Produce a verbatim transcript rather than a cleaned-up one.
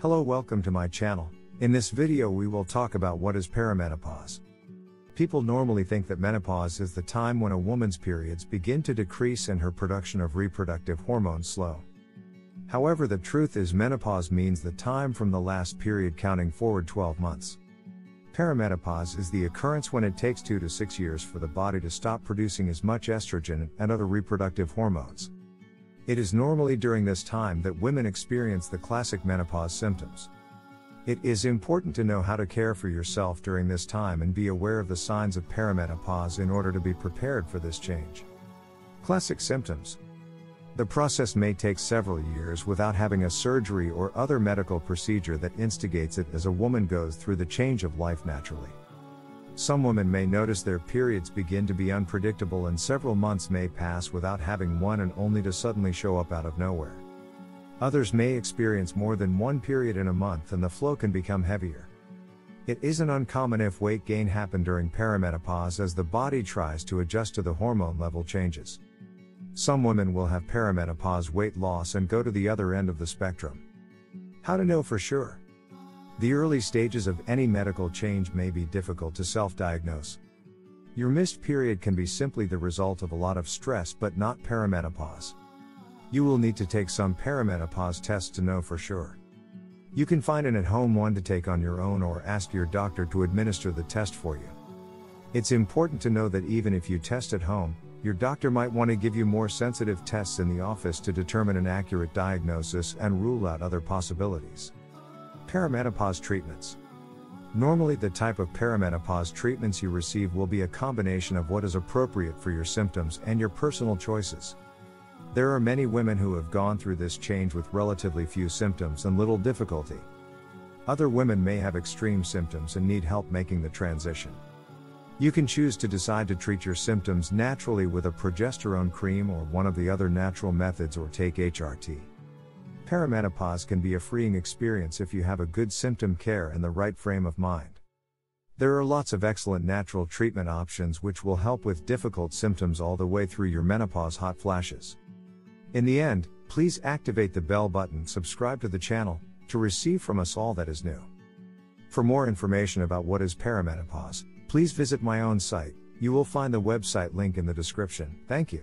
Hello, welcome to my channel. In this video we will talk about what is perimenopause. People normally think that menopause is the time when a woman's periods begin to decrease and her production of reproductive hormones slow. However, the truth is menopause means the time from the last period counting forward twelve months. Perimenopause is the occurrence when it takes two to six years for the body to stop producing as much estrogen and other reproductive hormones. It is normally during this time that women experience the classic menopause symptoms. It is important to know how to care for yourself during this time and be aware of the signs of perimenopause in order to be prepared for this change. Classic symptoms. The process may take several years without having a surgery or other medical procedure that instigates it as a woman goes through the change of life naturally. Some women may notice their periods begin to be unpredictable and several months may pass without having one and only to suddenly show up out of nowhere. Others may experience more than one period in a month and the flow can become heavier. It isn't uncommon if weight gain happen during perimenopause as the body tries to adjust to the hormone level changes. Some women will have perimenopause weight loss and go to the other end of the spectrum. How to know for sure? The early stages of any medical change may be difficult to self-diagnose. Your missed period can be simply the result of a lot of stress but not perimenopause. You will need to take some perimenopause tests to know for sure. You can find an at-home one to take on your own or ask your doctor to administer the test for you. It's important to know that even if you test at home, your doctor might want to give you more sensitive tests in the office to determine an accurate diagnosis and rule out other possibilities. Perimenopause treatments. Normally the type of perimenopause treatments you receive will be a combination of what is appropriate for your symptoms and your personal choices. There are many women who have gone through this change with relatively few symptoms and little difficulty. Other women may have extreme symptoms and need help making the transition. You can choose to decide to treat your symptoms naturally with a progesterone cream or one of the other natural methods or take H R T. Perimenopause can be a freeing experience if you have a good symptom care and the right frame of mind. There are lots of excellent natural treatment options which will help with difficult symptoms all the way through your menopause hot flashes. In the end, please activate the bell button, subscribe to the channel, to receive from us all that is new. For more information about what is perimenopause, please visit my own site. You will find the website link in the description. Thank you.